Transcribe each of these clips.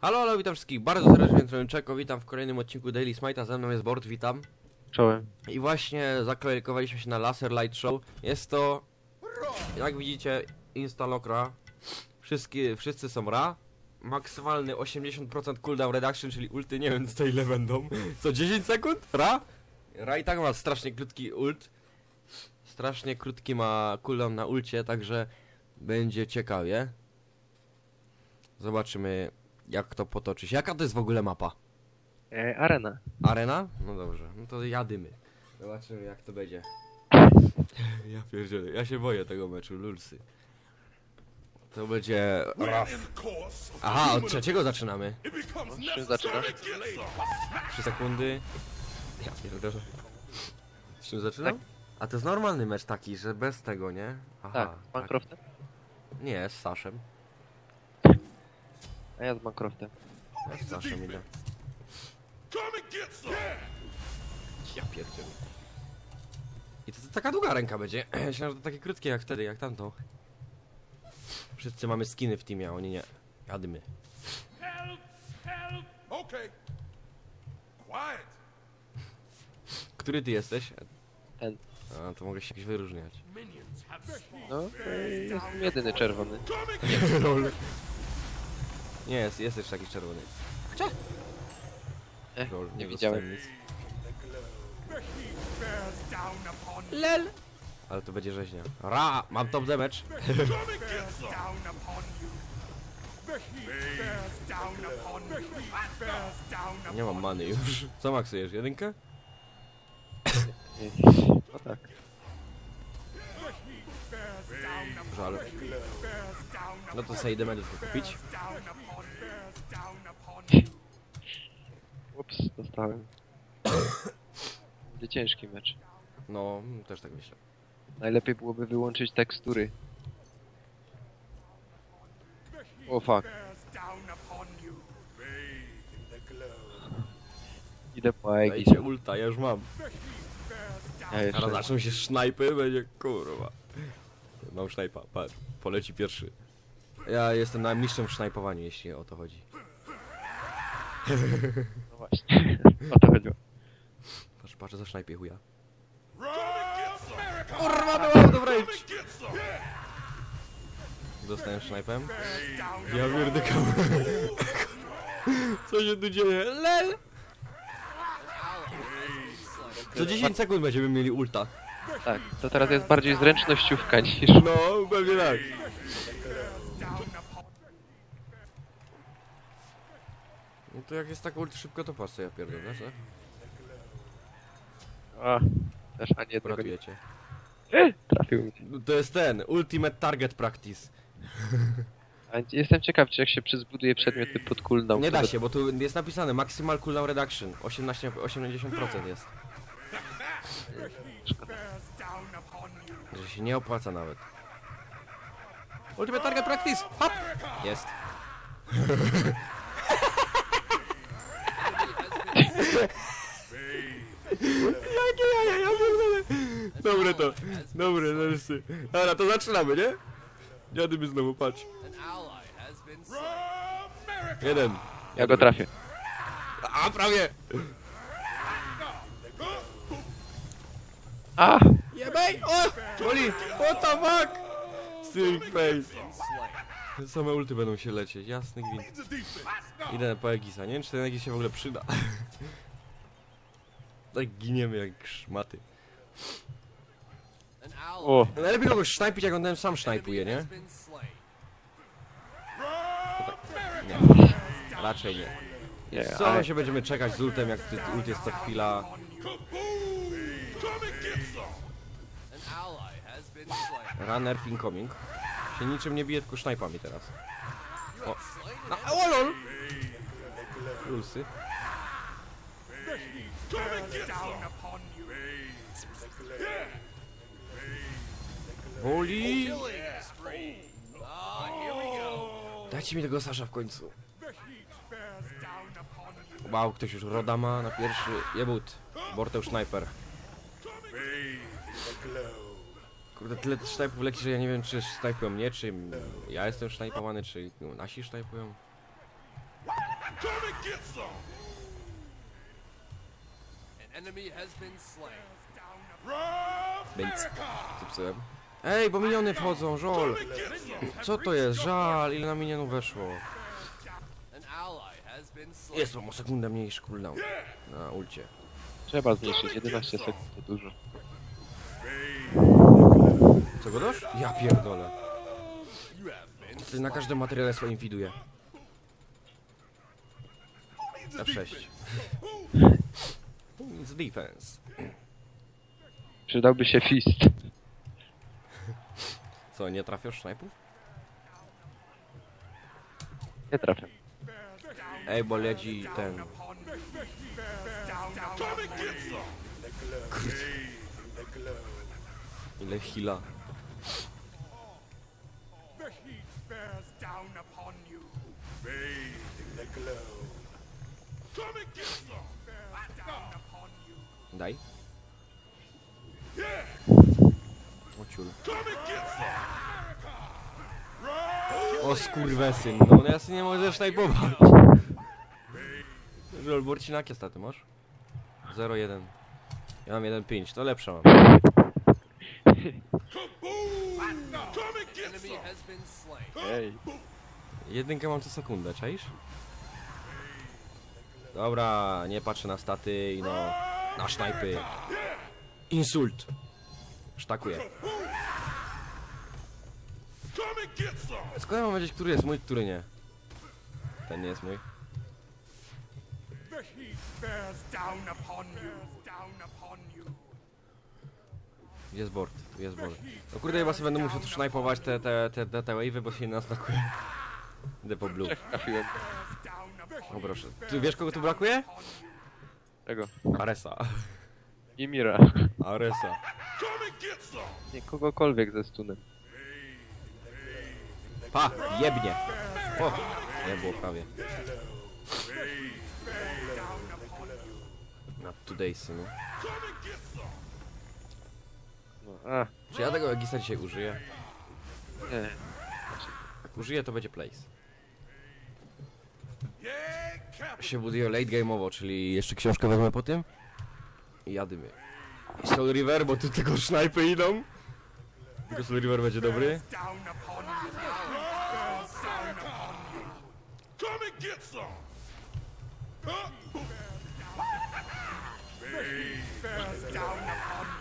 Halo, halo, witam wszystkich bardzo serdecznie, Czeko, witam w kolejnym odcinku Daily Smite'a, ze mną jest Bord, witam. Czołem. I właśnie zakolekowaliśmy się na Laser Light Show. Jest to, jak widzicie, instalok Ra. Wszyscy są Ra. Maksymalny 80% cooldown reduction, czyli ulty, nie wiem co ile będą. Co 10 sekund? Ra? Ra i tak ma strasznie krótki ult. Strasznie krótki ma cooldown na ulcie, także będzie ciekawie. Zobaczymy, jak to potoczy się. Jaka to jest w ogóle mapa? Arena. Arena? No dobrze, no to jadymy. Zobaczymy, jak to będzie. Ja pierdzielę, ja się boję tego meczu, lulsy. To będzie... Aha, od trzeciego zaczynamy. No, czy zaczynasz? 3 sekundy. Ja pierdolę. Z czym zaczynam? Tak. A to jest normalny mecz taki, że bez tego, nie? Aha, tak, z Minecraftem? Tak. Nie, z Saszem. A ja z Minecraftem. Ja z Saszem idę. Ja pierdolę. I to taka długa ręka będzie. Ja myślałem, że to takie krótkie jak wtedy, jak tamto. Wszyscy mamy skiny w teamie, a oni nie. Jadmy. Który ty jesteś? Ten. A, to mogę się jakoś wyróżniać. No, jestem jedyny czerwony. Nie, jesteś taki czerwony. Cze? Nie widziałem nic. Lel! Ale to będzie rzeźnia. Ra! Mam top damage! Nie mam many już. Co maksujesz? Jedynkę? No tak. Żal. No to sobie damage kupić. Ups, dostałem. Będzie ciężki mecz. No, też tak myślę. Najlepiej byłoby wyłączyć tekstury. O fuck. Idę po egg. Dajcie ulta, ja już mam. Teraz zaczną się sznajpy, będzie kurwa. Mam sznajpa, patrz, poleci pierwszy. Ja jestem najmniejszym w sznajpowaniu, jeśli o to chodzi. No właśnie, o to chodziło. Patrz, patrz, za sznajpie chuja. Kurwa, była to wręcz! Dostałem sznajpem. Ja wierdykam. Co się tu dzieje? LEL! Co 10 sekund będziemy mieli ulta. Tak, to teraz jest bardziej zręcznościówka niż... No, pewnie tak. No to jak jest tak ult szybko, to pasuje, ja pierdolę, co? A, też ani jednego... Ratujecie. Trafił mi. To jest ten, ultimate target practice. Jestem ciekaw, czy jak się przyzbuduje przedmioty pod cooldown... Nie da się, bo tu jest napisane maximal cooldown reduction. 80% jest. Szkoda. Że się nie opłaca nawet. Ultimate target practice! Hop! Jest. Dobre to. Dobre, narysy. Dobra, to zaczynamy, nie? Jadymy znowu, patrz. Jeden. Ja go trafię. A, prawie! A! Jebej! O! Boli! What the fuck! Sick face! Same ulty będą się lecieć, jasny gwint. Idę po Egisa, nie wiem czy ten Egis się w ogóle przyda. Tak giniemy jak szmaty. O! Najlepiej kogoś sznajpić, jak on ten sam sznajpuje, nie? Nie. Raczej nie. Co my się będziemy czekać z ultem, jak ult jest co chwila? Runner incoming. Się niczym nie bije, tylko sznajpami teraz. O! No, o lol! Lulsy. Boli! Dajcie mi tego Sasza w końcu. Wow, ktoś już Roda ma na pierwszy jebut. Borteł sniper. Kurde, tyle snajpów leci, że ja nie wiem, czy snajpują mnie, czy ja jestem snajpowany, czy nasi snajpują. Come and get some! An enemy has been slain. Zepsułem. Ej, bo miniony wchodzą, żol! Co to jest? Żal, ile na minionów weszło? Jest, bo mu sekunda mniejszy cooldown na ulcie. Trzeba zmniejszyć, 11 sekund to dużo. Co godasz? Ja pierdolę. Ty na każdym materiale swoim widuje. F6. It's defense. Przydałby się fist. Co, nie trafiasz snajpów? Nie trafię. Ej, bo leci ten... Kurde. Ile heala. Daj. O skurwesyn, no ja sobie nie mogę snajpować. Rolbor, ci na jakie staty masz? 0-1. Ja mam 1-5, to lepsza mam. Ej. Jedynkę mam co sekundę, czaisz? Dobra, nie patrzę na staty i no... na snajpy. Insult. Sztakuję. Skąd ja mam wiedzieć, który jest mój, który nie? Ten nie jest mój. Jest board, tu jest board. No kurde, chyba sobie będę musiał tu snajpować te wave'y, bo się nie nastakuje. Idę po blue. O proszę. Ty wiesz, kogo tu brakuje? Tego. Aresa. I Mira. Aresa. Nie, kogokolwiek ze stunem. Pa! Jebnie! O! Nie było prawie. Na today, synu. No, czy ja tego Egisa dzisiaj użyję? Nie. Jak użyję, to będzie place. Się buduję late game'owo, czyli jeszcze książkę wezmę po tym. I jadymy. I Soul River, bo tu tylko snajpy idą. Tylko Soul River będzie dobry.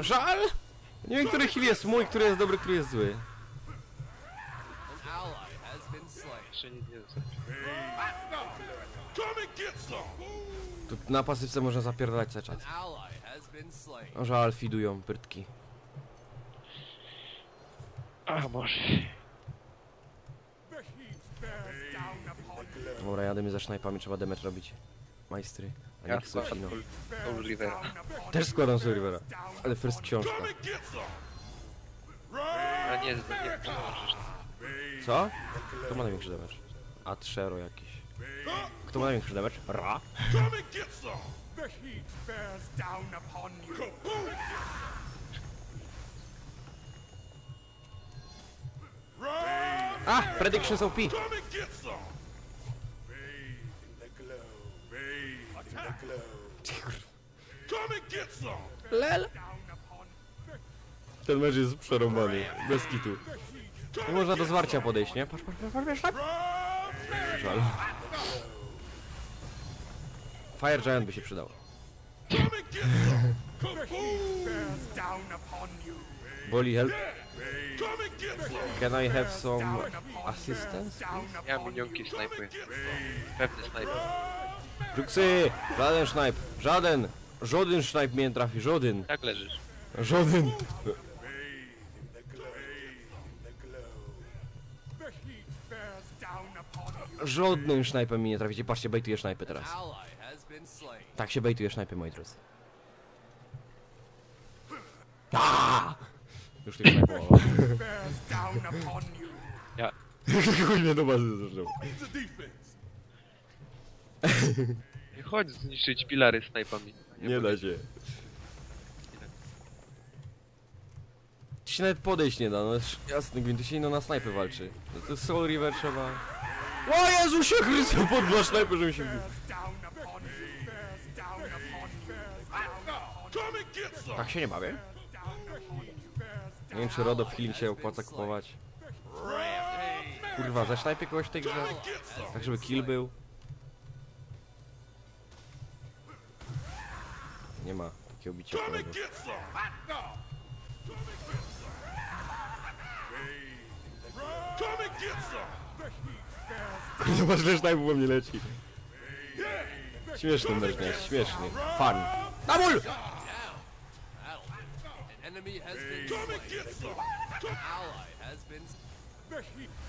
Żal! Nie wiem, który heal jest mój, który jest dobry, który jest zły. Tu na pasywce można zapierdalać cały czas. O żal, fidują pyrtki. A boże. Dobra, jademy za sznajpami, trzeba damage robić. Majstry. A nie Ksufino. Też składam Soul Rivera. Ale first książka. A nie, co? Kto ma największy damage? A trzero jakiś. Kto ma największy damage? Ra. A! Predictions OP! Lel! Ten mecz jest przerąbany, bez kitu. Nie można do zwarcia podejść, nie? Patrz, patrz, żal. Fire Giant by się przydał. Boli help. Can I have some assistance? Ja minionki snajpuję. Pewny snajper. Żuksy! Żaden snajp! Żaden! Żaden snajp mnie nie trafi, żaden! Tak leżysz. Żaden! Żadnym snajpem mi nie traficie. Patrzcie, bejtuje snajpy teraz. Tak się bejtuje snajpy, moi drodzy. Aaaa! Już tych snajpowało. Ja... Chuj mnie do bazy zaczął. Nie chodź zniszczyć pilary snajpami. Nie da się. Ci nawet podejść nie da, no jest jasny gwint, tu się ino na snajpy walczy. To Soul River trzeba... O Jezusie Chryste, podważ najpierw, żebym się wbił. Tak się nie bawię. Nie wiem, czy Rodo w healing się opłaca kupować. Kurwa, zaśnajpie kogoś w tej grze. Tak, żeby kill był. Nie ma takiego bicia. Kurde, masz leżnajpów, bo mnie leci. Śmieszny leżnaj, śmieszny. Fun. Na ból!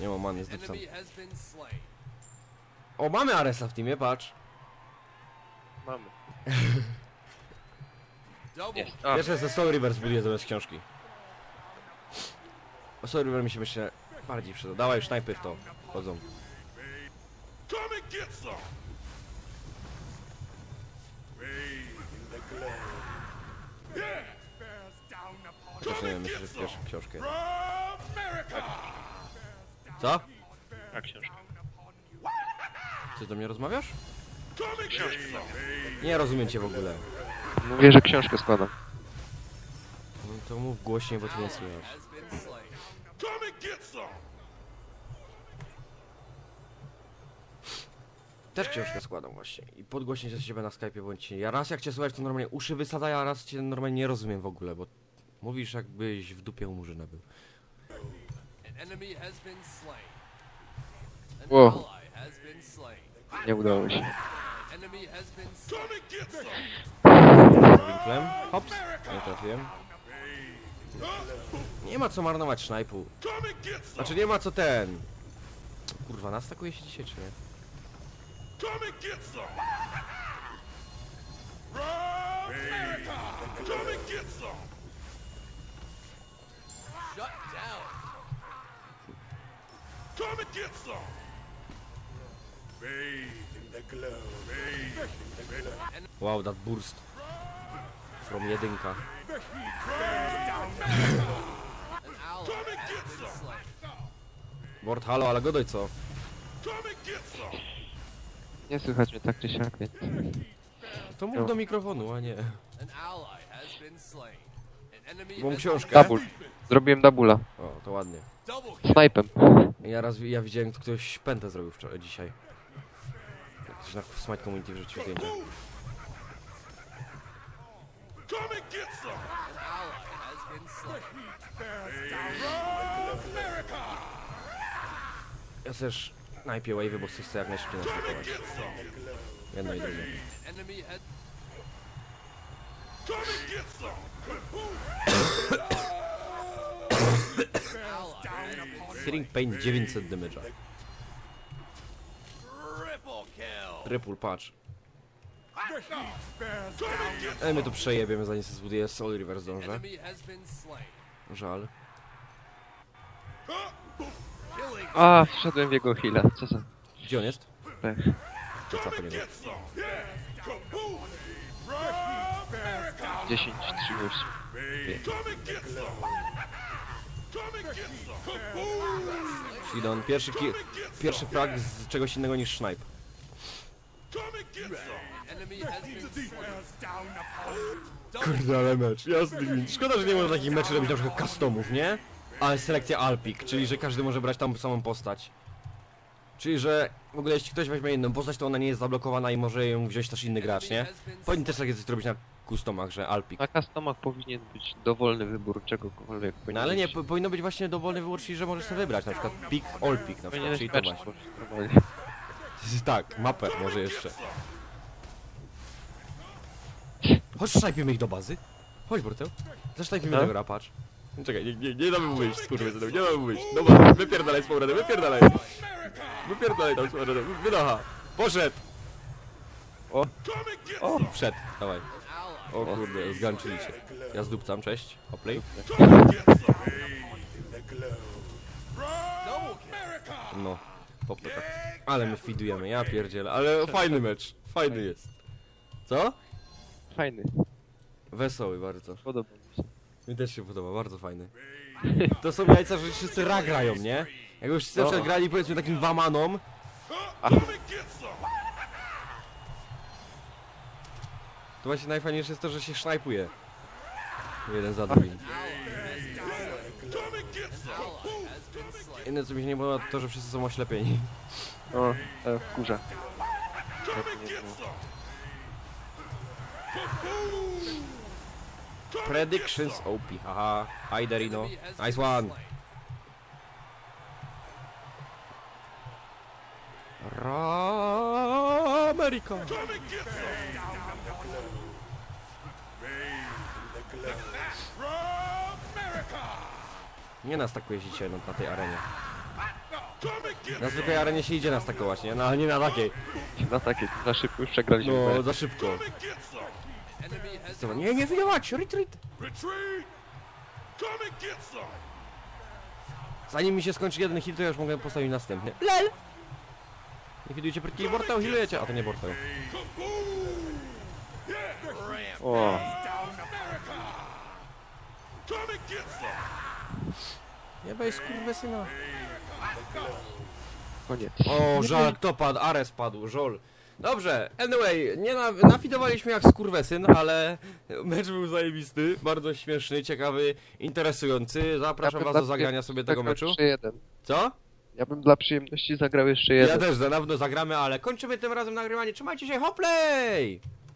Nie ma man, jest dupsam. O, mamy Aresa w teamie, patrz. Mamy. Jeszcze ze Soul Reverse buduję zamiast książki. O Soul River mi się myślę bardziej przyda. Dawaj, już najpierw to chodzą. Chociaż nie wiem, myślę, że pierwszą książkę. Co? A książka. Ty do mnie rozmawiasz? Książkę. Nie rozumiem cię w ogóle. Mówię, że książkę składam. No to mów głośniej, bo cię nie słychać. Też książkę składam właśnie. I podgłośnić się ciebie na Skype'ie, bądź ja raz jak cię słychać, to normalnie uszy wysadzają, a raz cię normalnie nie rozumiem w ogóle, bo mówisz jakbyś w dupie u murzyna był. Wow. Nie udało się. Hops, nie trafiłem. Nie ma co marnować snajpu. Znaczy nie ma co ten. Kurwa, nas takuje się dzisiaj, czy nie? Wow, that burst. From jedynka. Bord, halo, ale godoj co? Nie słychać mnie tak czy siak, więc... To mów do mikrofonu, a nie... Mam książkę. Double. Zrobiłem double'a. O, to ładnie. Snajpem. Ja widziałem, jak ktoś pętę zrobił wczoraj, dzisiaj. Ktoś na Smite Community wrzucił zdjęcie. Ja też najpierw wave'y, bo chcę sobie jak najszybciej następować. Jedno i drugie. Searing Pain 900 damage'a. Triple patch. Ale my to przejebiemy, zanim się zbuduje Soul River, zdążę. Żal. A, wszedłem w jego chwilę. Co za... Gdzie on jest? Tak. To 10, 3 głosy. Idon, pierwszy frag z czegoś innego niż snipe. Kurde, ale mecz, jasny gwint. Szkoda, że nie można takich meczów robić na przykład customów, nie? Ale selekcja Alpik, czyli że każdy może brać tam samą postać. Czyli że w ogóle jeśli ktoś weźmie inną postać, to ona nie jest zablokowana i może ją wziąć też inny gracz, nie? Powinni też takie coś robić na customach, że Alpik. Na customach powinien być dowolny wybór czegokolwiek. No ale nie, powinno być właśnie dowolny wybór, czyli że możesz sobie wybrać, na przykład Pik, Alpik na przykład, czyli to właśnie. Tak, mapę może jeszcze. Chodź, snajpimy ich do bazy. Chodź, Bortel. Zasznajpimy tego rapacz. Czekaj, nie damy mu wyjść, skurwysynu, nie damy mu wyjść. Dobra, wypierdalaj z powrotem, wypierdalaj. Wypierdalaj tam z powrotem, wynocha. Poszedł. O, o, wszedł, dawaj. O kurde, zganczyli się. Ja zdupcam, cześć, hoplej. No. Ale my feedujemy, ja pierdzielę, ale fajny mecz, fajny jest. Co? Fajny. Wesoły bardzo. Podoba mi się. Mi też się podoba, bardzo fajny. To są jajca, że wszyscy Ra grają, nie? Jakby wszyscy grali powiedzmy takim wamanom, To właśnie najfajniejsze jest to, że się sznajpuje. Jeden za drugim. Inne co mi się nie podoba, to, że wszyscy są oślepieni. O, kurze. Predictions OP. Haha. Hi Derino. Nice one. Ra America. Nie nas takuje się dzisiaj na tej arenie. Na zwykłej arenie się idzie nas takować, nie? No, nie na takiej. Na takiej, za szybko już przegraliśmy. No, za szybko. Nie, nie wyjechać! Retreat! Zanim mi się skończy jeden hit, to ja już mogę postawić następny. LEL! Nie widujcie prytki i Bortał, hilujecie! A to nie Bortał. O! Nie bej skurwę syna. Koniec. O, żal, kto padł? Ares padł, żol. Dobrze, anyway, nie nafidowaliśmy jak skurwesyn, ale mecz był zajebisty, bardzo śmieszny, ciekawy, interesujący. Zapraszam was do zagrania sobie tego meczu. Jeszcze jeden. Co? Ja bym dla przyjemności zagrał jeszcze jeden. Ja też, za dawno zagramy, ale kończymy tym razem nagrywanie. Trzymajcie się, hoplej!